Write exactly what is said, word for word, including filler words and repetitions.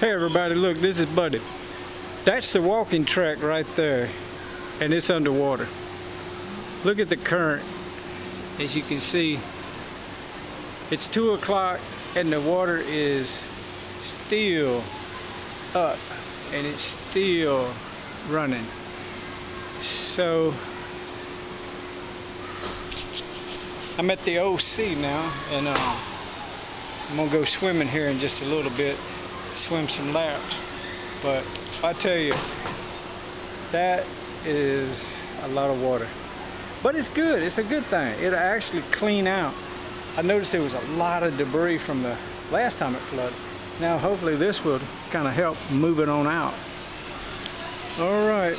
Hey everybody, look, this is Buddy. That's the walking track right there, and it's underwater. Look at the current. As you can see, it's two o'clock and the water is still up and it's still running. So I'm at the O C now, and uh, I'm gonna go swimming here in just a little bit, swim some laps. But I tell you, that is a lot of water, but it's good. It's a good thing. It'll actually clean out. I noticed there was a lot of debris from the last time it flooded. Now hopefully this will kind of help move it on out. All right.